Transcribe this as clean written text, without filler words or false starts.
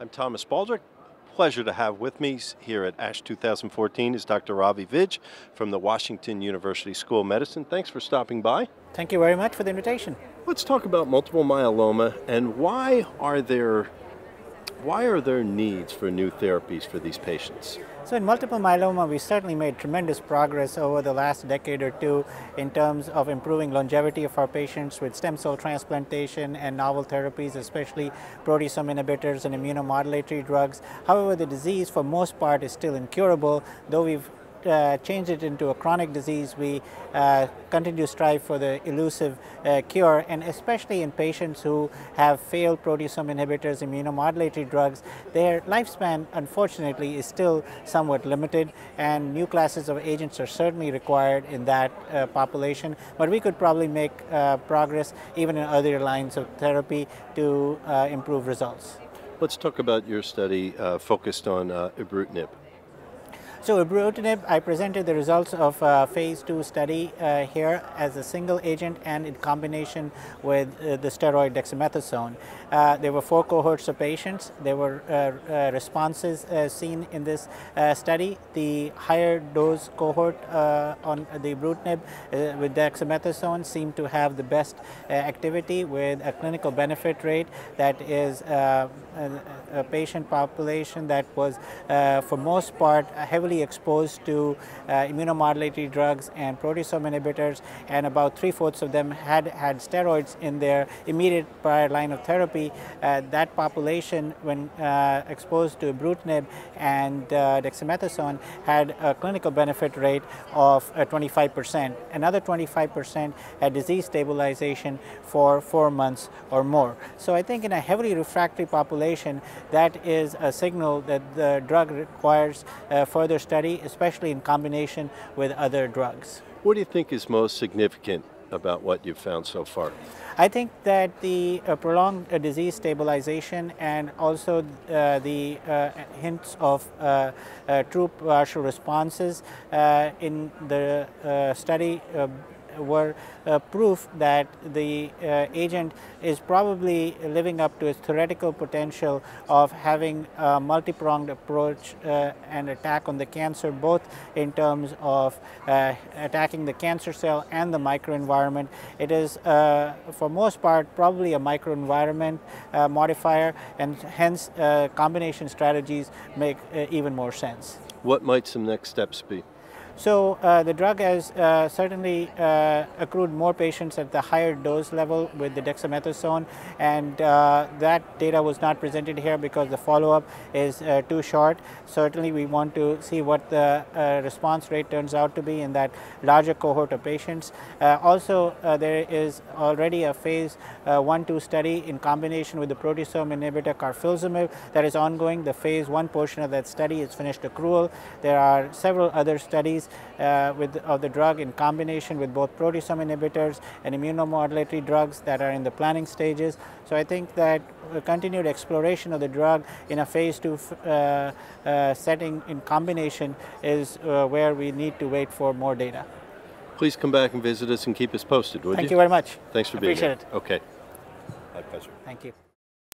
I'm Thomas Baldrick. Pleasure to have with me here at ASH 2014 is Dr. Ravi Vij from the Washington University School of Medicine. Thanks for stopping by. Thank you very much for the invitation. Let's talk about multiple myeloma and why are there needs for new therapies for these patients? So in multiple myeloma, we certainly made tremendous progress over the last decade or two in terms of improving longevity of our patients with stem cell transplantation and novel therapies, especially proteasome inhibitors and immunomodulatory drugs. However, the disease for most part is still incurable, though we've changed it into a chronic disease. We continue to strive for the elusive cure, and especially in patients who have failed proteasome inhibitors, immunomodulatory drugs, their lifespan unfortunately is still somewhat limited, and new classes of agents are certainly required in that population. But we could probably make progress even in other lines of therapy to improve results. Let's talk about your study focused on ibrutinib. So ibrutinib, I presented the results of a phase 2 study here as a single agent and in combination with the steroid dexamethasone. There were 4 cohorts of patients. There were responses seen in this study. The higher dose cohort on the ibrutinib with dexamethasone seemed to have the best activity with a clinical benefit rate that is a patient population that was for most part heavily exposed to immunomodulatory drugs and proteasome inhibitors, and about 3/4 of them had steroids in their immediate prior line of therapy. That population, when exposed to ibrutinib and dexamethasone, had a clinical benefit rate of 25%. Another 25% had disease stabilization for 4 months or more. So I think in a heavily refractory population, that is a signal that the drug requires further study, especially in combination with other drugs. What do you think is most significant about what you've found so far? I think that the prolonged disease stabilization and also the hints of true partial responses in the study were proof that the agent is probably living up to its theoretical potential of having a multi-pronged approach and attack on the cancer, both in terms of attacking the cancer cell and the microenvironment. It is, for most part, probably a microenvironment modifier, and hence combination strategies make even more sense. What might some next steps be? So the drug has certainly accrued more patients at the higher dose level with the dexamethasone, and that data was not presented here because the follow-up is too short. Certainly we want to see what the response rate turns out to be in that larger cohort of patients. Also there is already a phase 1-2 study in combination with the proteasome inhibitor carfilzomib that is ongoing. The phase 1 portion of that study is finished accrual. There are several other studies of the drug in combination with both proteasome inhibitors and immunomodulatory drugs that are in the planning stages. So I think that continued exploration of the drug in a phase 2 setting in combination is where we need to wait for more data. Please come back and visit us and keep us posted, would you? Thank you very much. Thanks for being here. Appreciate it. Okay. My pleasure. Thank you.